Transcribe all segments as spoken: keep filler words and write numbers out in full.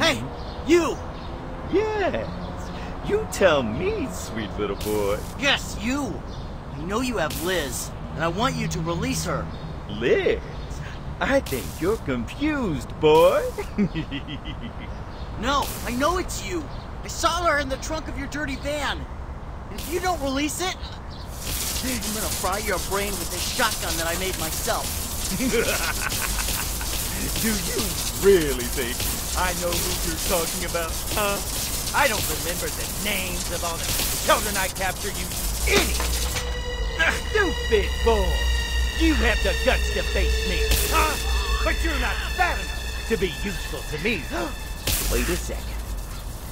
Hey, you! Yes, you tell me, sweet little boy. Yes, you! I know you have Liz, and I want you to release her. Liz? I think you're confused, boy. No, I know it's you. I saw her in the trunk of your dirty van. If you don't release it, I'm gonna fry your brain with this shotgun that I made myself. Do you really think I know who you're talking about, huh? I don't remember the names of all the children I captured, you idiot! Stupid boy! You have the guts to face me, huh? But you're not fat enough to be useful to me. Wait a second.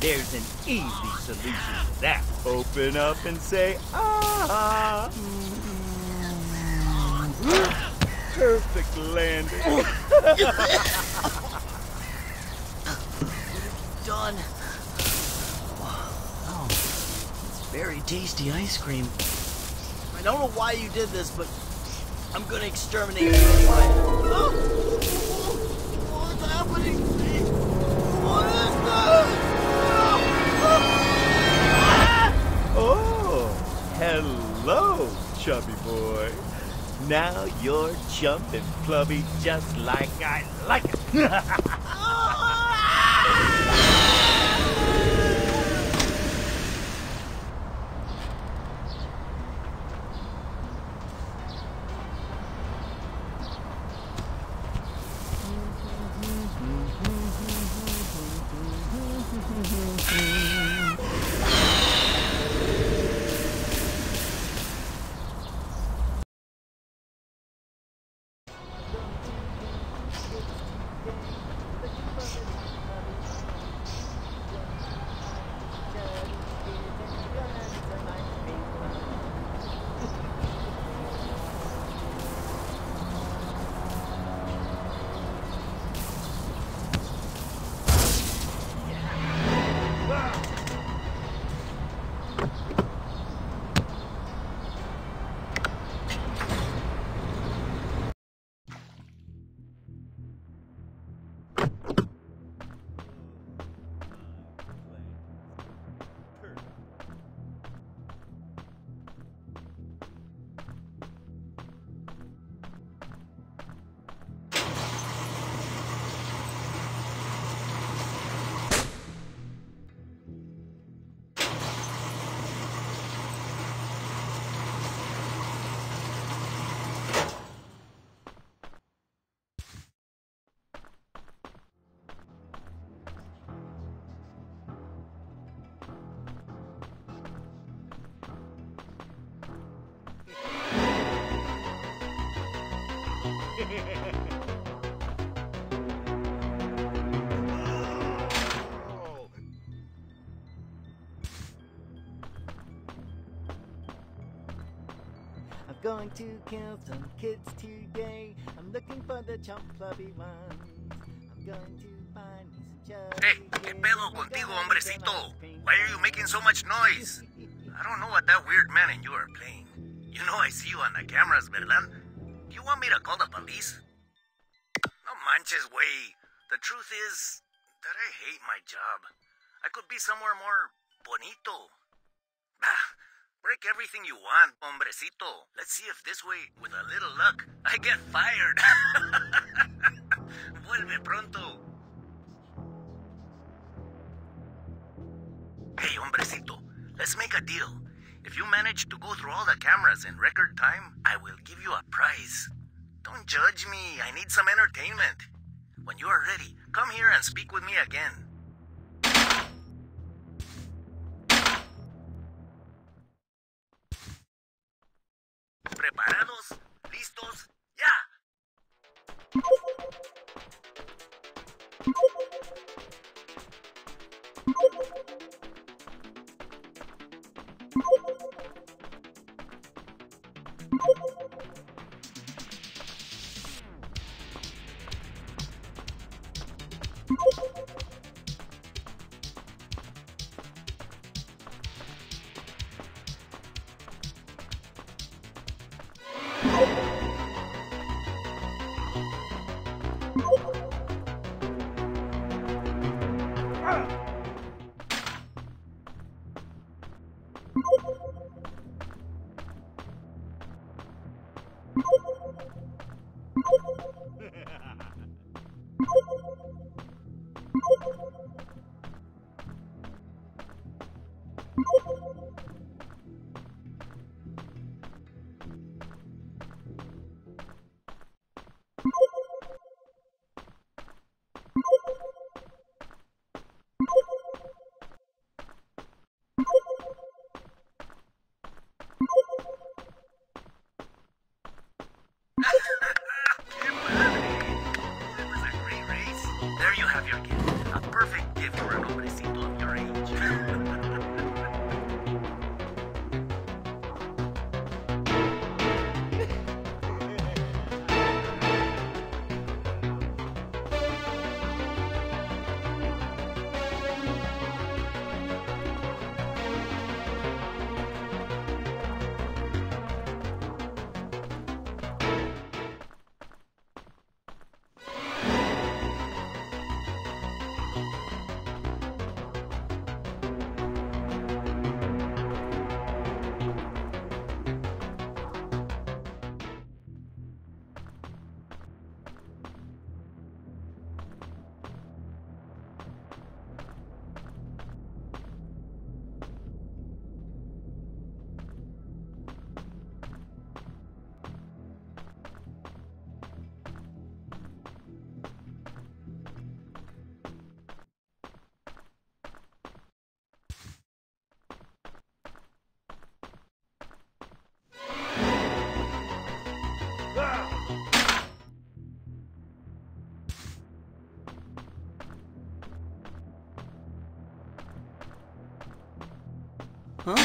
There's an easy solution to that. Open up and say, ah! Perfect landing. What have you done? Oh, it's very tasty ice cream. I don't know why you did this, but I'm gonna exterminate you. Oh, what's happening? What is this? Oh, hello, chubby boy. Now you're jumping, plummy, just like I like it. I'm going to kill some kids today. I'm looking for the chump clubby ones. I'm going to find me some chubby. Hey, ¿qué pedo contigo, hombrecito? Why are you making so much noise? I don't know what that weird man and you are playing. You know I see you on the cameras, ¿verdad? Do you want me to call the police? No manches, güey. The truth is that I hate my job. I could be somewhere more bonito. Ah, break everything you want, hombrecito. Let's see if this way, with a little luck, I get fired. Vuelve pronto. Hey, hombrecito, let's make a deal. If you manage to go through all the cameras in record time, I will give you a prize. Don't judge me. I need some entertainment. When you are ready, come here and speak with me again. ¿Preparados? ¿Listos? ¡Ya! Huh? Huh?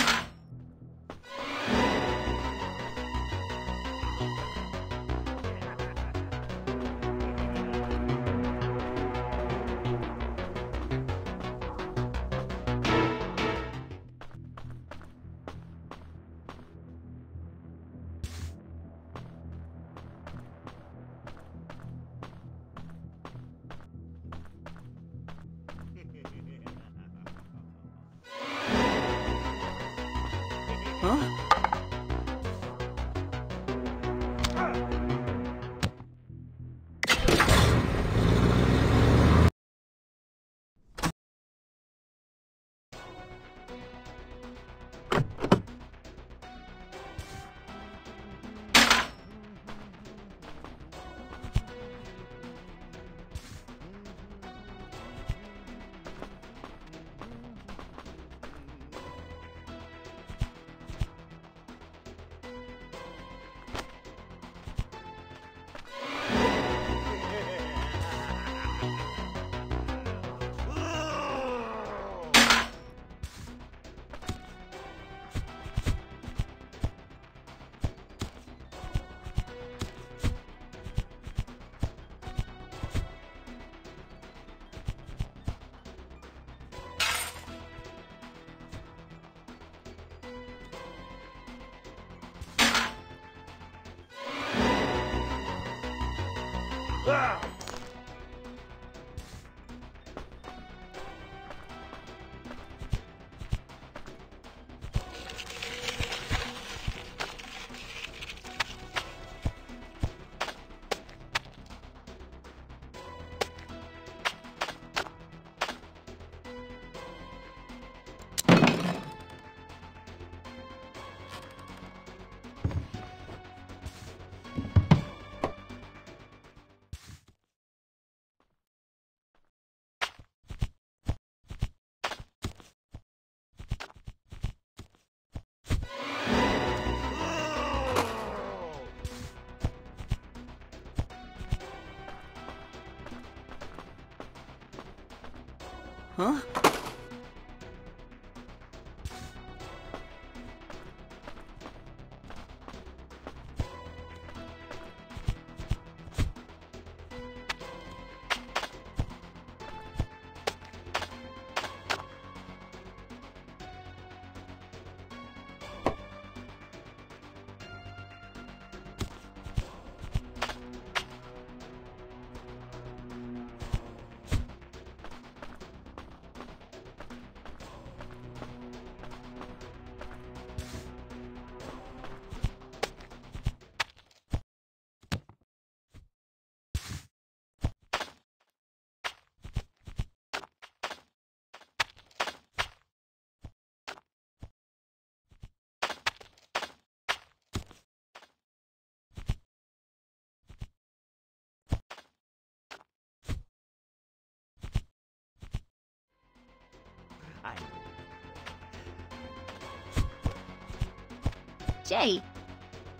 Jay,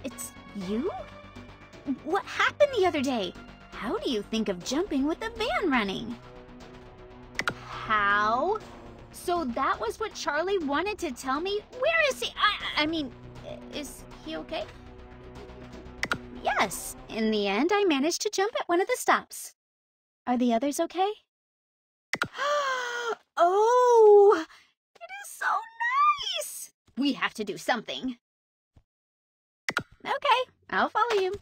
it's you? What happened the other day? How do you think of jumping with the van running? How? So that was what Charlie wanted to tell me? Where is he? I, I mean, is he okay? Yes. In the end, I managed to jump at one of the stops. Are the others okay? Oh, it is so nice. We have to do something. Okay, I'll follow you.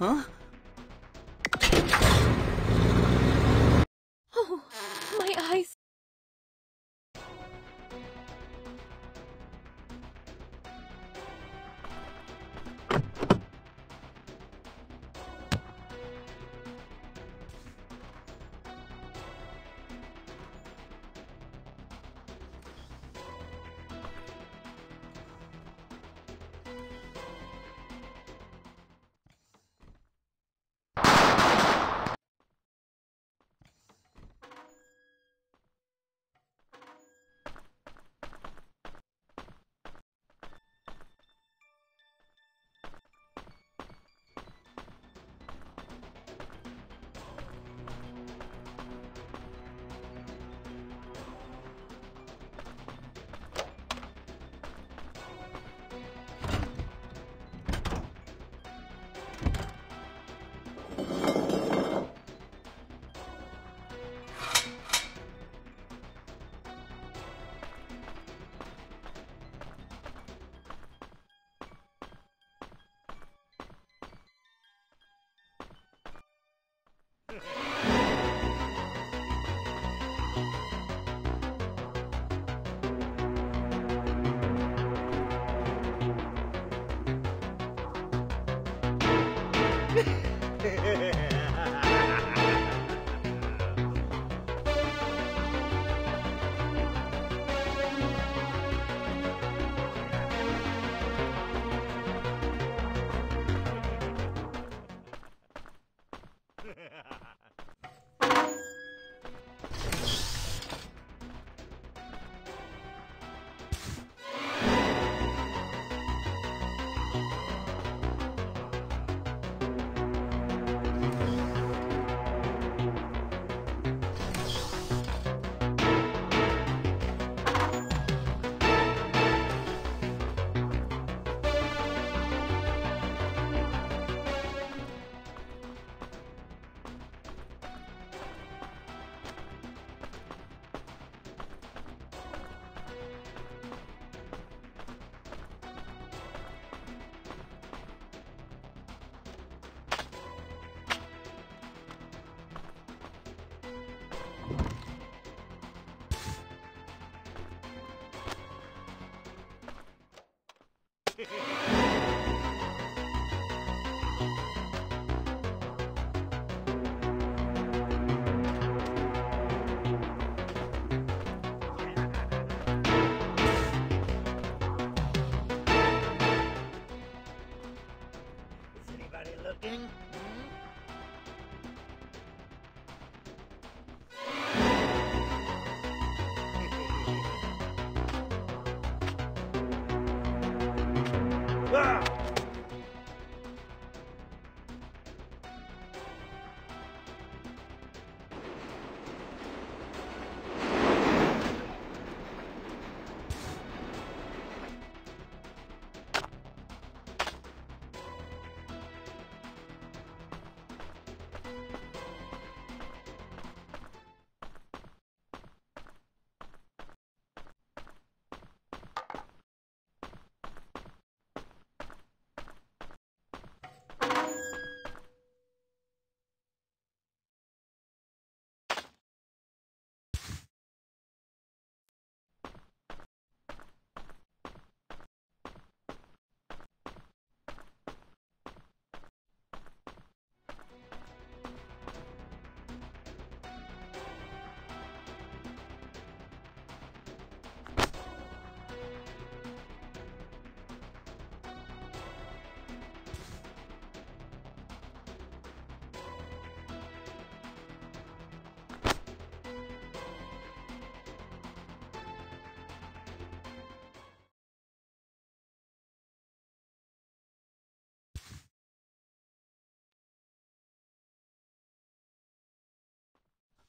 Huh? Oh, my eyes.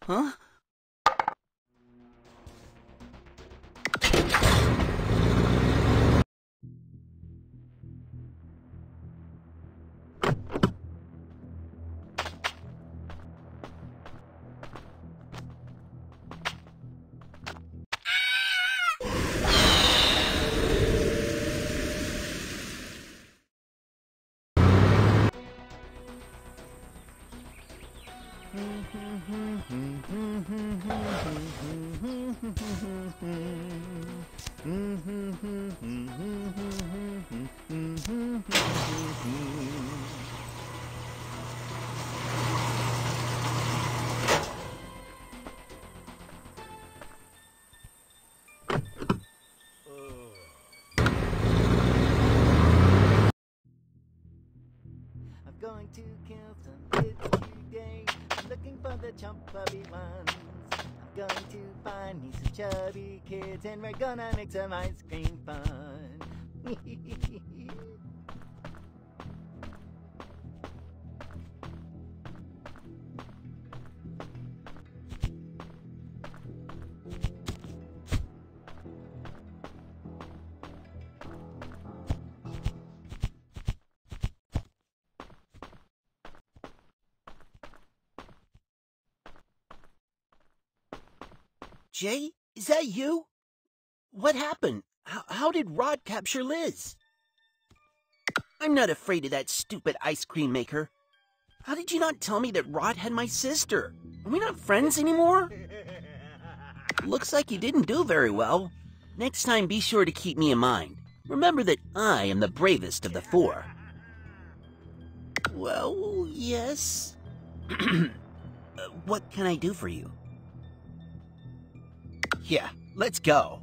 Huh? Going to kill some kids today, looking for the chubby ones. I'm going to find me some chubby kids, and we're gonna make some ice cream fun. Jay, is that you? What happened? H- how did Rod capture Liz? I'm not afraid of that stupid ice cream maker. How did you not tell me that Rod had my sister? Are we not friends anymore? Looks like you didn't do very well. Next time, be sure to keep me in mind. Remember that I am the bravest of the four. Well, yes. uh, what can I do for you? Yeah, let's go.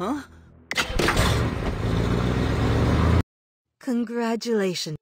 Huh? Congratulations.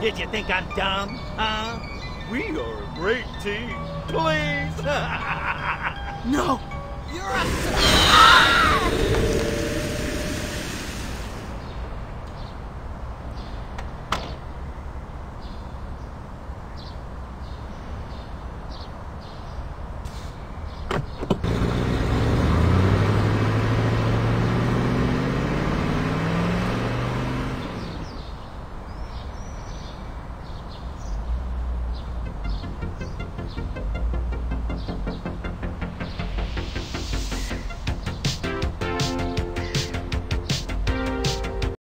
Did you think I'm dumb, huh? We are a great team. Please! No! You're a... Ah!